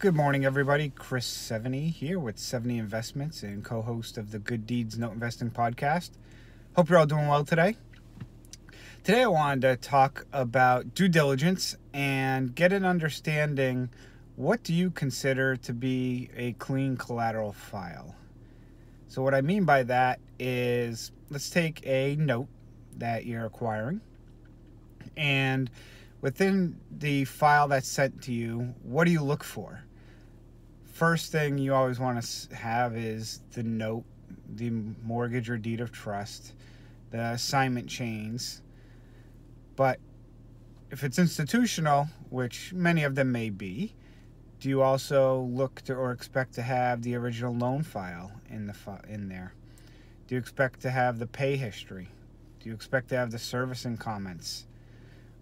Good morning, everybody. Chris 7E here with 7E Investments and co-host of the Good Deeds Note Investing Podcast. Hope you're all doing well today. Today I wanted to talk about due diligence and get an understanding, what do you consider to be a clean collateral file? So what I mean by that is, let's take a note that you're acquiring, and within the file that's sent to you, what do you look for? First thing you always want to have is the note, the mortgage or deed of trust, the assignment chains. But if it's institutional, which many of them may be, do you also look to or expect to have the original loan file in there? Do you expect to have the pay history? Do you expect to have the servicing comments?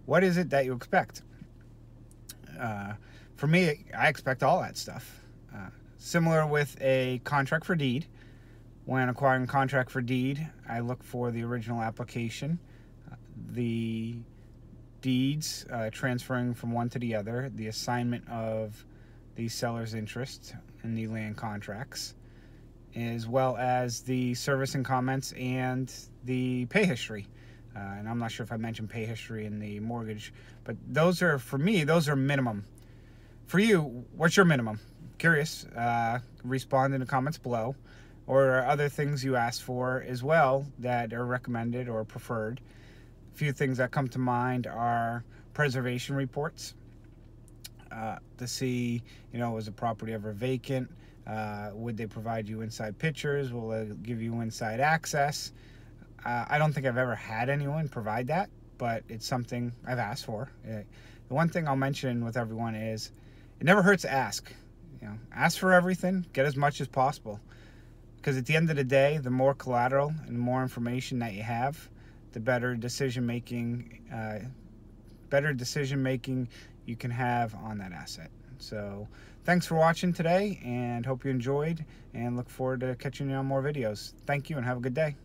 What is it that you expect? For me, I expect all that stuff. Similar with a contract for deed. When acquiring contract for deed, I look for the original application, the deeds transferring from one to the other, the assignment of the seller's interest in the land contracts, as well as the servicing comments and the pay history. And I'm not sure if I mentioned pay history in the mortgage, but those are, for me, those are minimum. For you, what's your minimum? Curious. Respond in the comments below, or other things you asked for as well that are recommended or preferred. A few things that come to mind are preservation reports to see, was the property ever vacant? Would they provide you inside pictures? Will they give you inside access? I don't think I've ever had anyone provide that, but it's something I've asked for. The one thing I'll mention with everyone is, it never hurts to ask. Ask for everything, get as much as possible. Because at the end of the day, the more collateral and the more information that you have, the better decision making you can have on that asset. So thanks for watching today, and hope you enjoyed, and look forward to catching you on more videos. Thank you, and have a good day.